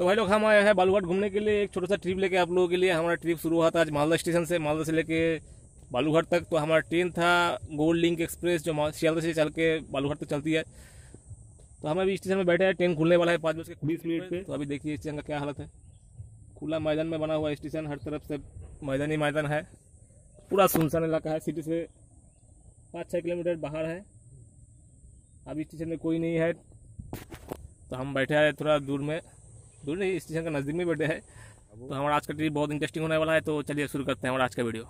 तो भाई लोग हम आए हैं बालूघाट घूमने के लिए, एक छोटा सा ट्रिप लेके आप लोगों के लिए। हमारा ट्रिप शुरू हुआ था आज मालदा स्टेशन से, मालदा से लेके बालूघाट तक। तो हमारा ट्रेन था गोल्ड लिंक एक्सप्रेस, जो सियालदह से चल के बालूघाट तक चलती है। तो हम अभी स्टेशन में बैठे हैं, ट्रेन खुलने वाला है 5:20 पे। तो अभी देखिए स्टेशन का क्या हालत है। खुला मैदान में बना हुआ स्टेशन, हर तरफ से मैदान ही मैदान है, पूरा सुनसान इलाका है। सिटी से 5-6 किलोमीटर बाहर है। अभी स्टेशन में कोई नहीं है, तो हम बैठे हैं थोड़ा दूर में, दूर नहीं स्टेशन का नज़दीक में बैठे हैं। तो हमारा आज का ट्रिप बहुत इंटरेस्टिंग होने वाला है, तो चलिए शुरू करते हैं हमारा आज का वीडियो।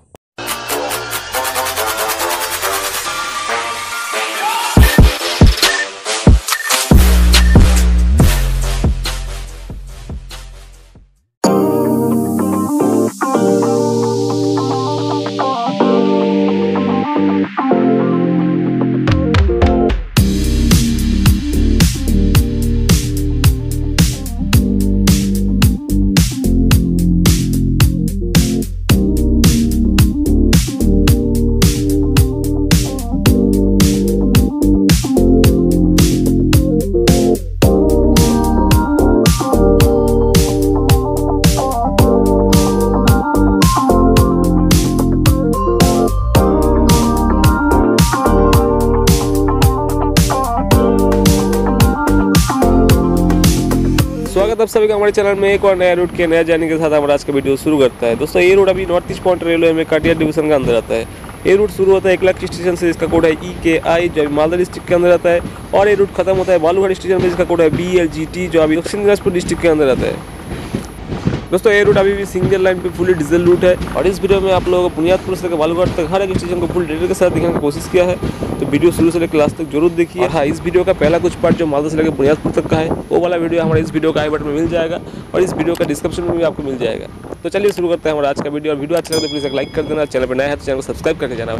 स्वागत है आप सभी का हमारे चैनल में। एक और नया रूट के नया जाने के साथ हमारा आज का वीडियो शुरू करता है। दोस्तों ये रूट अभी नॉर्थ ईस्ट फ्रंटियर रेलवे में काटिहार डिवीजन का अंदर आता है। ये रूट शुरू होता है 1 लाख स्टेशन से, इसका कोड है EKI, जो अभी मालदा डिस्ट्रिक्ट के अंदर आता है। और ये रूट खत्म होता है बालूघाट स्टेशन में, जिसका कोड है BLGT, जो अभी दक्षिण दिनाजपुर डिस्ट्रिक्ट के अंदर आता है। दोस्तों ये रूट अभी भी सिंगल लाइन पर फुली डीजल रूट है। और इस वीडियो में आप लोगों को बुनियादपुर से लेकर बालूघाट तक हर एक स्टेशन को फुल डिटेल के साथ दिखाने की कोशिश किया है, तो वीडियो शुरू से लेकर लास्ट तक जरूर देखिए। हाँ, इस वीडियो का पहला कुछ पार्ट जो मालदा से लेकर बुनियादपुर तक का है, वो वाला वीडियो हमारे इस वीडियो का आई बटन में मिल जाएगा और इस वीडियो का डिस्क्रिप्शन में भी आपको मिल जाएगा। तो चलिए शुरू करते हैं हमारा आज का वीडियो। और वीडियो अच्छा लगे तो प्लीज़ एक लाइक कर देना, चैनल पर नया है तो चैनल को सब्सक्राइब करके जाना।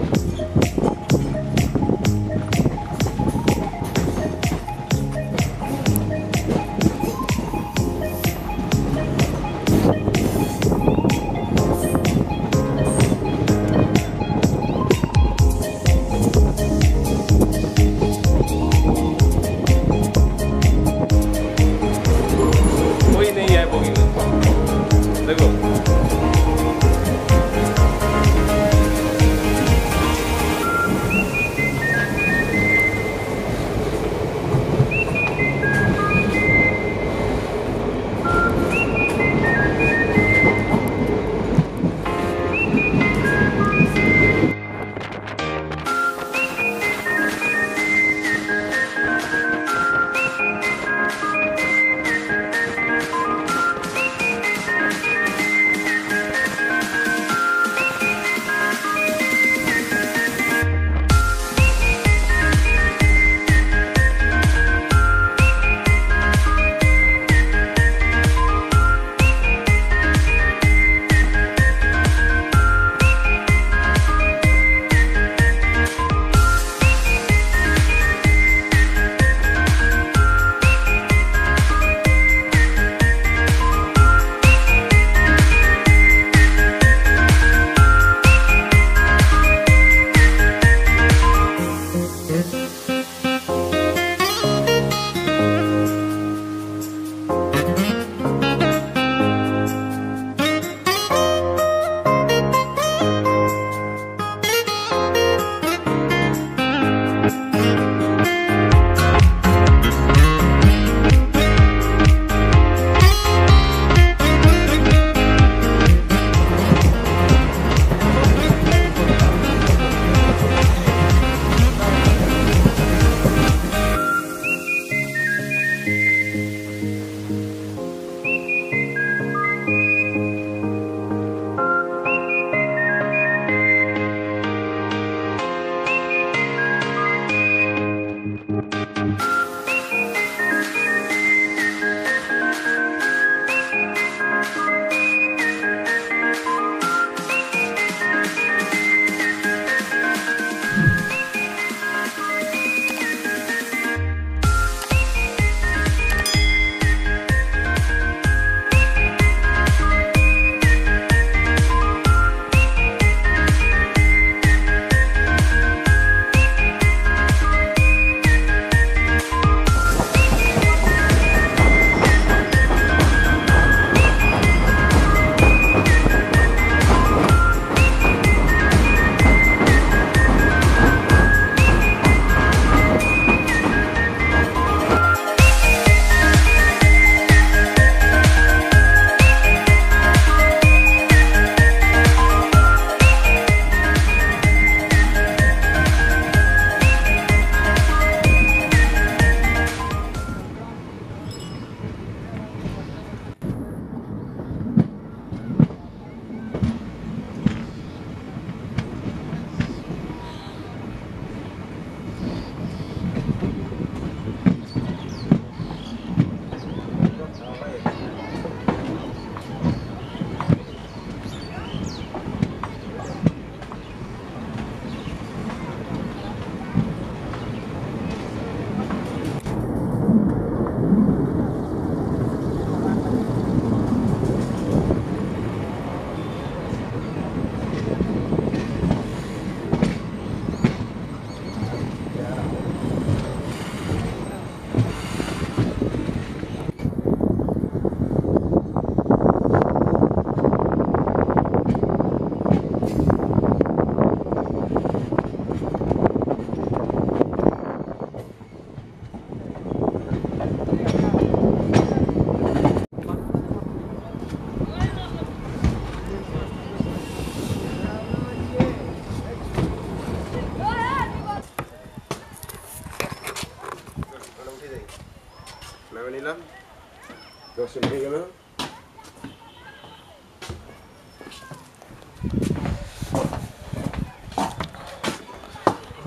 person hanging out.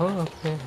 Okay.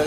है।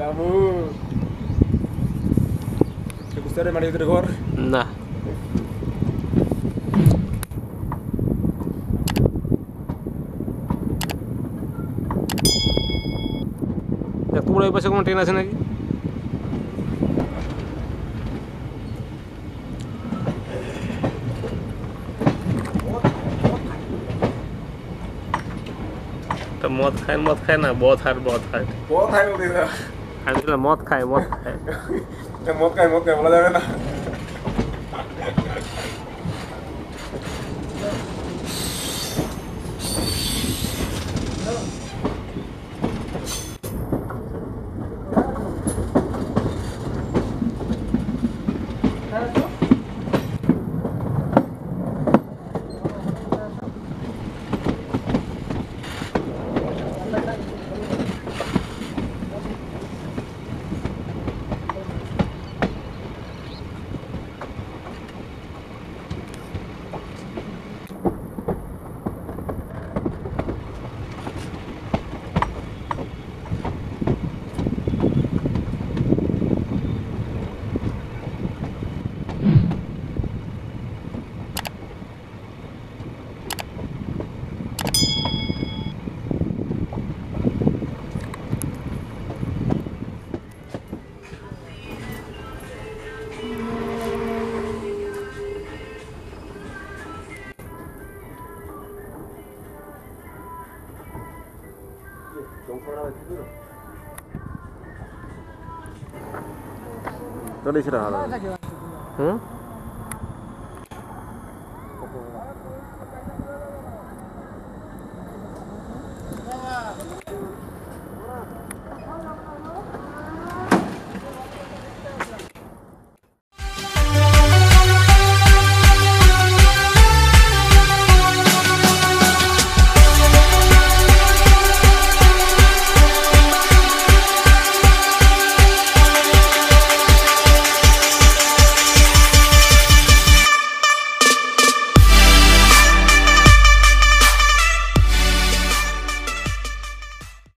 বাবু বুঝতে পারে মানে ভিতরে ঘর না। তোমরা ওই পাশে কোনো ট্রেন আছে নাকি? মদ খায় মদ খায় না, বহুত হার বহুত হার বহুত হার বলি না। আমি বললাম মদ খায় মদ খায়, মদ খায় মদ খায় বলা যাবে না। चलिए